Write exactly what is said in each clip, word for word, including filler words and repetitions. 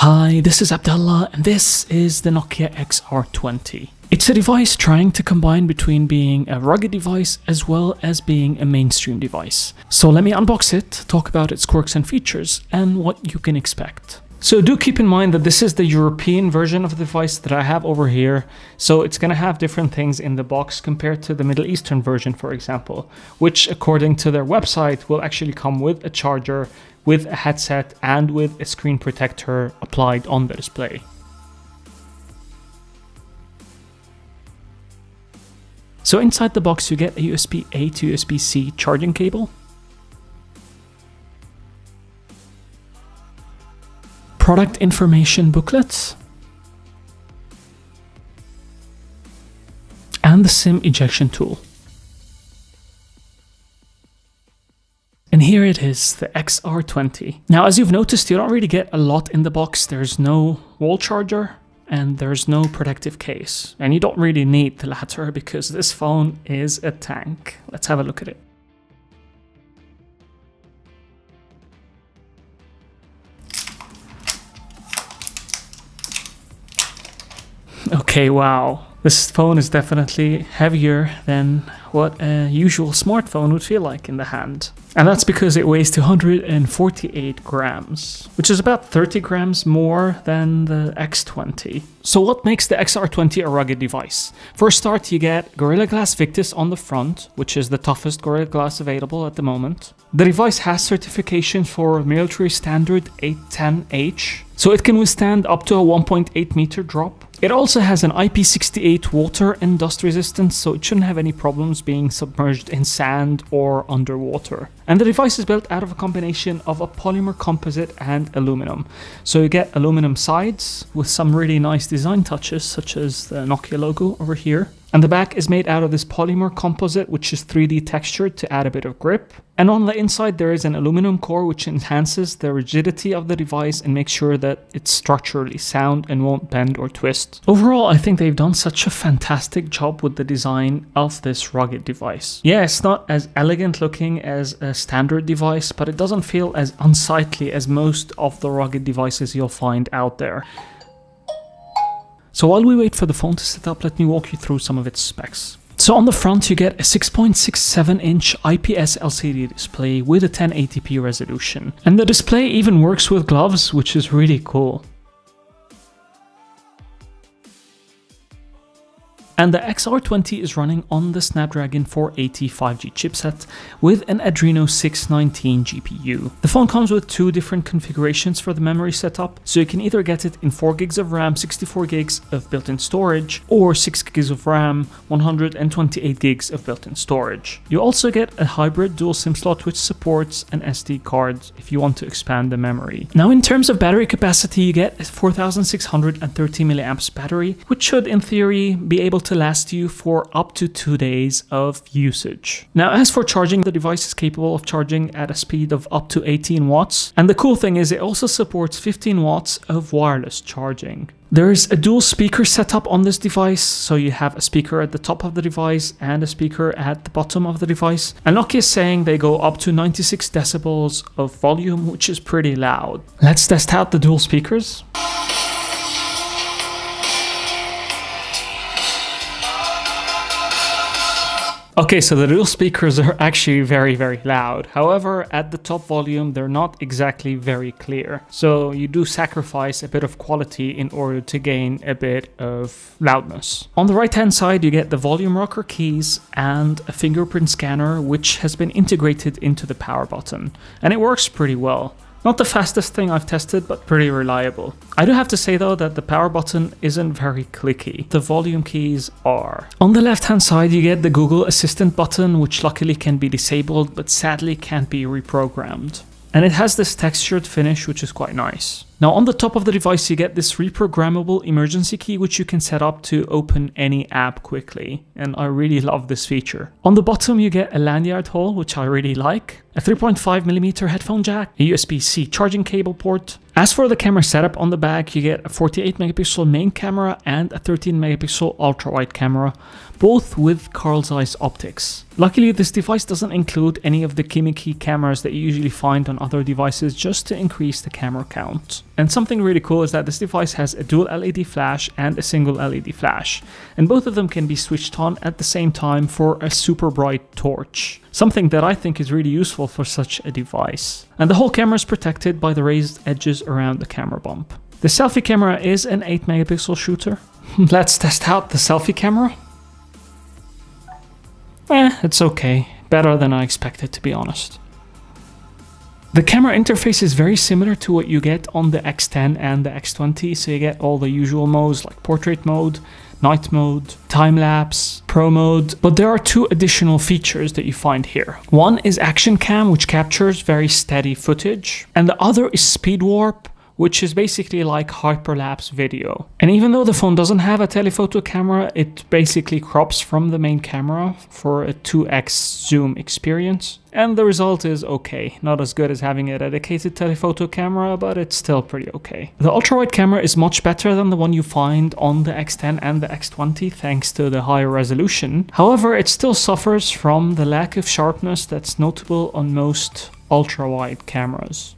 Hi, this is Abdallah and this is the Nokia X R twenty. It's a device trying to combine between being a rugged device as well as being a mainstream device. So let me unbox it, talk about its quirks and features and what you can expect. So do keep in mind that this is the European version of the device that I have over here, so it's going to have different things in the box compared to the Middle Eastern version, for example, which according to their website will actually come with a charger, with a headset and with a screen protector applied on the display. So inside the box you get a U S B A to U S B C charging cable, product information booklets, and the SIM ejection tool. And here it is, the X R twenty. Now, as you've noticed, you don't really get a lot in the box. There's no wall charger and there's no protective case. And you don't really need the latter because this phone is a tank. Let's have a look at it. Okay, wow. This phone is definitely heavier than what a usual smartphone would feel like in the hand. And that's because it weighs two hundred forty-eight grams, which is about thirty grams more than the X twenty. So what makes the X R twenty a rugged device? For a start, you get Gorilla Glass Victus on the front, which is the toughest Gorilla Glass available at the moment. The device has certification for military standard eight ten H, so it can withstand up to a one point eight meter drop. It also has an I P sixty-eight water and dust resistance, so it shouldn't have any problems being submerged in sand or underwater. And the device is built out of a combination of a polymer composite and aluminum. So you get aluminum sides with some really nice design touches, such as the Nokia logo over here. And the back is made out of this polymer composite, which is three D textured to add a bit of grip. And on the inside there is an aluminum core, which enhances the rigidity of the device and makes sure that it's structurally sound and won't bend or twist. Overall, I think they've done such a fantastic job with the design of this rugged device. Yeah, it's not as elegant looking as a standard device, but it doesn't feel as unsightly as most of the rugged devices you'll find out there. So while we wait for the phone to set up, let me walk you through some of its specs. So on the front you get a six point six seven inch I P S L C D display with a ten eighty p resolution. And the display even works with gloves, which is really cool. And the X R twenty is running on the Snapdragon four eighty five G chipset with an Adreno six nineteen G P U. The phone comes with two different configurations for the memory setup, so you can either get it in four gigs of RAM, sixty-four gigs of built-in storage, or six gigs of RAM, one hundred twenty-eight gigs of built-in storage. You also get a hybrid dual SIM slot which supports an S D card if you want to expand the memory. Now, in terms of battery capacity, you get a four thousand six hundred thirty milliamp hour battery, which should in theory be able to to last you for up to two days of usage. Now, as for charging, the device is capable of charging at a speed of up to eighteen watts. And the cool thing is it also supports fifteen watts of wireless charging. There is a dual speaker setup on this device, so you have a speaker at the top of the device and a speaker at the bottom of the device. And Nokia is saying they go up to ninety-six decibels of volume, which is pretty loud. Let's test out the dual speakers. Okay, so the dual speakers are actually very, very loud. However, at the top volume, they're not exactly very clear. So you do sacrifice a bit of quality in order to gain a bit of loudness. On the right-hand side, you get the volume rocker keys and a fingerprint scanner, which has been integrated into the power button. And it works pretty well. Not the fastest thing I've tested, but pretty reliable. I do have to say though that the power button isn't very clicky. The volume keys are. On the left hand side you get the Google Assistant button, which luckily can be disabled but sadly can't be reprogrammed. And it has this textured finish which is quite nice. Now on the top of the device you get this reprogrammable emergency key which you can set up to open any app quickly, and I really love this feature. On the bottom you get a lanyard hole, which I really like, a three point five millimeter headphone jack, a U S B C charging cable port. As for the camera setup, on the back you get a forty-eight megapixel main camera and a thirteen megapixel ultra-wide camera, both with Carl Zeiss optics. Luckily this device doesn't include any of the gimmicky cameras that you usually find on other devices just to increase the camera count. And something really cool is that this device has a dual L E D flash and a single L E D flash, and both of them can be switched on at the same time for a super bright torch, something that I think is really useful for such a device. And the whole camera is protected by the raised edges around the camera bump. The selfie camera is an eight megapixel shooter. Let's test out the selfie camera. Eh, it's okay. Better than I expected, to be honest. The camera interface is very similar to what you get on the X ten and the X twenty, so you get all the usual modes like portrait mode, night mode, time-lapse, pro mode, but there are two additional features that you find here. One is action cam, which captures very steady footage, and the other is speed warp, which is basically like hyperlapse video. And even though the phone doesn't have a telephoto camera, it basically crops from the main camera for a two X zoom experience. And the result is okay. Not as good as having a dedicated telephoto camera, but it's still pretty okay. The ultra-wide camera is much better than the one you find on the X ten and the X twenty thanks to the higher resolution. However, it still suffers from the lack of sharpness that's notable on most ultra-wide cameras.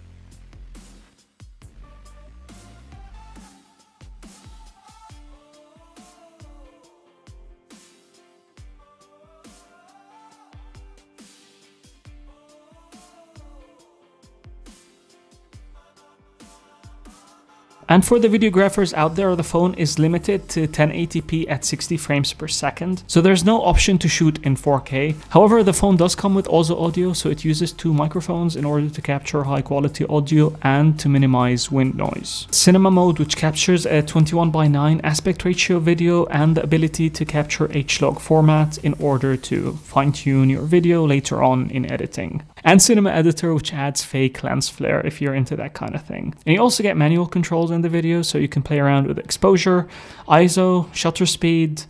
And for the videographers out there, the phone is limited to ten eighty p at sixty frames per second, so there's no option to shoot in four K. However, the phone does come with O Z O audio, so it uses two microphones in order to capture high quality audio and to minimize wind noise. Cinema mode, which captures a twenty-one by nine aspect ratio video, and the ability to capture H log format in order to fine tune your video later on in editing. And cinema editor, which adds fake lens flare if you're into that kind of thing. And you also get manual controls in the video, so you can play around with exposure, I S O, shutter speed,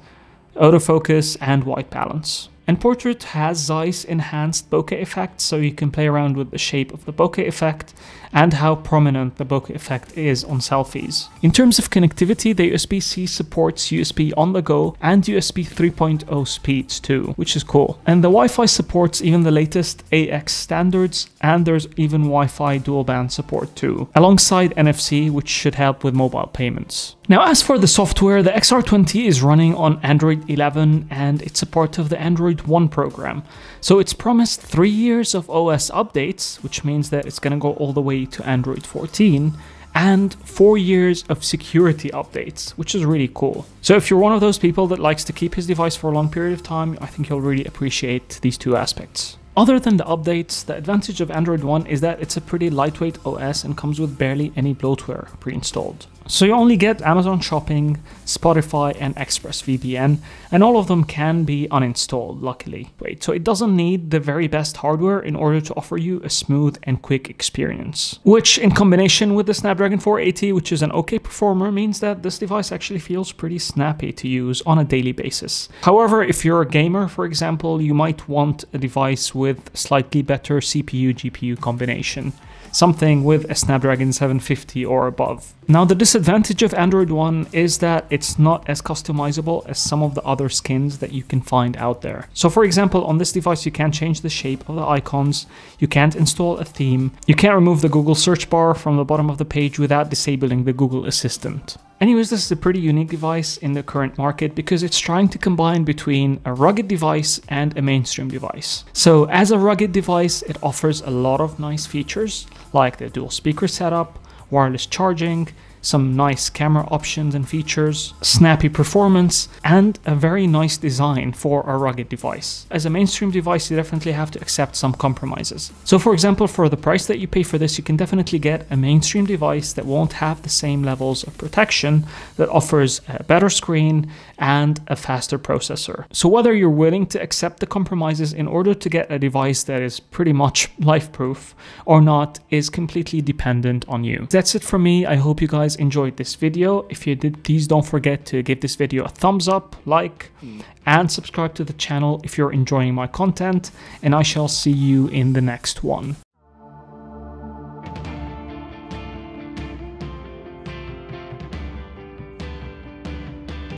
autofocus, and white balance. And portrait has Zeiss enhanced bokeh effect, so you can play around with the shape of the bokeh effect and how prominent the bokeh effect is on selfies. In terms of connectivity, the U S B C supports U S B on the go and U S B three point oh speeds too, which is cool. And the Wi-Fi supports even the latest A X standards, and there's even Wi-Fi dual band support too, alongside N F C, which should help with mobile payments. Now, as for the software, the X R twenty is running on Android eleven, and it's a part of the Android One program. So it's promised three years of O S updates, which means that it's going to go all the way to Android fourteen, and four years of security updates, which is really cool. So if you're one of those people that likes to keep his device for a long period of time, I think you'll really appreciate these two aspects. Other than the updates, the advantage of Android One is that it's a pretty lightweight O S and comes with barely any bloatware pre-installed. So you only get Amazon Shopping, Spotify, and ExpressVPN, and all of them can be uninstalled, luckily. Wait, so it doesn't need the very best hardware in order to offer you a smooth and quick experience. Which, in combination with the Snapdragon four eighty, which is an okay performer, means that this device actually feels pretty snappy to use on a daily basis. However, if you're a gamer, for example, you might want a device with slightly better C P U G P U combination, something with a Snapdragon seven fifty or above. Now, the disadvantage of Android One is that it's not as customizable as some of the other skins that you can find out there. So for example, on this device, you can't change the shape of the icons, you can't install a theme, you can't remove the Google search bar from the bottom of the page without disabling the Google Assistant. Anyways, this is a pretty unique device in the current market because it's trying to combine between a rugged device and a mainstream device. So as a rugged device, it offers a lot of nice features like the dual speaker setup, wireless charging, some nice camera options and features, snappy performance, and a very nice design for a rugged device. As a mainstream device, you definitely have to accept some compromises. So for example, for the price that you pay for this, you can definitely get a mainstream device that won't have the same levels of protection, that offers a better screen and a faster processor. So whether you're willing to accept the compromises in order to get a device that is pretty much life-proof or not is completely dependent on you. That's it from me. I hope you guys enjoyed this video. If you did, please don't forget to give this video a thumbs up, like, and subscribe to the channel if you're enjoying my content, and I shall see you in the next one.